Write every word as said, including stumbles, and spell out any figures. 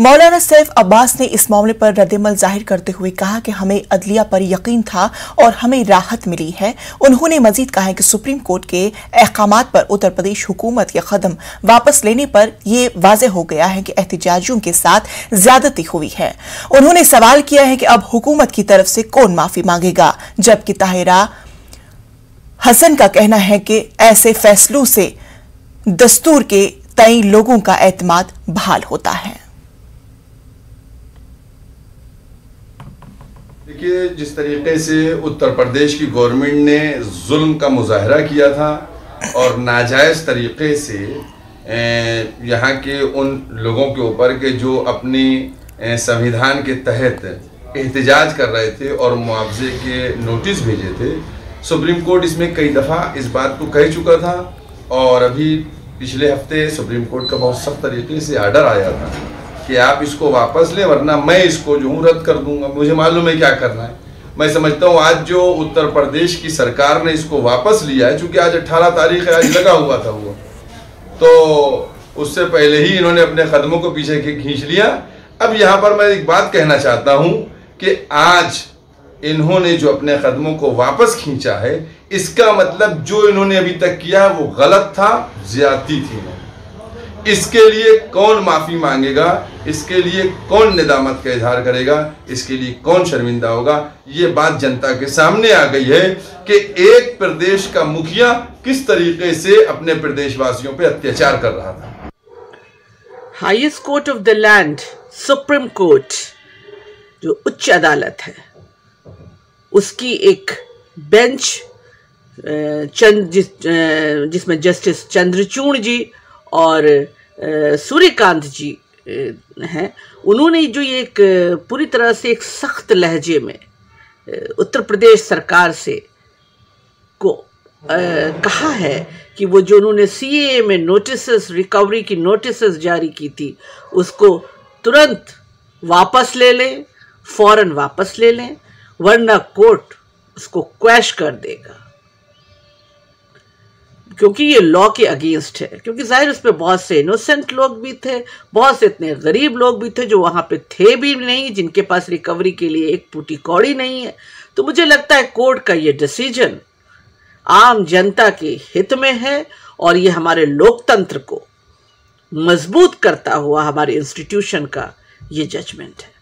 मौलाना सैफ अब्बास ने इस मामले पर रद्देमल जाहिर करते हुए कहा कि हमें अदलिया पर यकीन था और हमें राहत मिली है। उन्होंने मजीद कहा है कि सुप्रीम कोर्ट के अहकामात पर उत्तर प्रदेश हुकूमत के कदम वापस लेने पर यह वाजह हो गया है कि एहतजाजियों के साथ ज्यादती हुई है। उन्होंने सवाल किया है कि अब हुकूमत की तरफ से कौन माफी मांगेगा, जबकि ताहरा हसन का कहना है कि ऐसे फैसलों से दस्तूर के तय लोगों का एतमाद बहाल होता है। देखिए, जिस तरीके से उत्तर प्रदेश की गवर्नमेंट ने जुल्म का मुजाहरा किया था और नाजायज़ तरीके से यहाँ के उन लोगों के ऊपर के जो अपने संविधान के तहत एहतजाज कर रहे थे और मुआवजे के नोटिस भेजे थे, सुप्रीम कोर्ट इसमें कई दफ़ा इस बात को कह चुका था। और अभी पिछले हफ्ते सुप्रीम कोर्ट का बहुत सख्त तरीके से आर्डर आया था कि आप इसको वापस लें, वरना मैं इसको जो हूँ रद्द कर दूंगा। मुझे मालूम है क्या करना है। मैं समझता हूँ आज जो उत्तर प्रदेश की सरकार ने इसको वापस लिया है, चूँकि आज अट्ठारह तारीख है, आज लगा हुआ था वो, तो उससे पहले ही इन्होंने अपने कदमों को पीछे खींच लिया। अब यहाँ पर मैं एक बात कहना चाहता हूँ कि आज इन्होंने जो अपने कदमों को वापस खींचा है, इसका मतलब जो इन्होंने अभी तक किया वो गलत था, ज्यादती थी। इसके लिए कौन माफ़ी मांगेगा, इसके लिए कौन निदामत का इजहार करेगा, इसके लिए कौन शर्मिंदा होगा, ये बात जनता के सामने आ गई है कि एक प्रदेश का मुखिया किस तरीके से अपने प्रदेशवासियों पर अत्याचार कर रहा था। Highest court of the land, supreme court जो उच्च अदालत है, उसकी एक बेंच चंद जिस, जिसमें जस्टिस चंद्रचूड़ जी और सूर्यकांत जी हैं, उन्होंने जो ये एक पूरी तरह से एक सख्त लहजे में उत्तर प्रदेश सरकार से को आ, कहा है कि वो जो उन्होंने सी ए ए में नोटिसेस, रिकवरी की नोटिसेस जारी की थी, उसको तुरंत वापस ले लें, फौरन वापस ले लें, वरना कोर्ट उसको क्वैश कर देगा, क्योंकि ये लॉ के अगेंस्ट है। क्योंकि जाहिर उस पर बहुत से इनोसेंट लोग भी थे, बहुत से इतने गरीब लोग भी थे जो वहाँ पे थे भी नहीं, जिनके पास रिकवरी के लिए एक पूटी कौड़ी नहीं है। तो मुझे लगता है कोर्ट का ये डिसीजन आम जनता के हित में है और ये हमारे लोकतंत्र को मजबूत करता हुआ हमारे इंस्टीट्यूशन का ये जजमेंट है।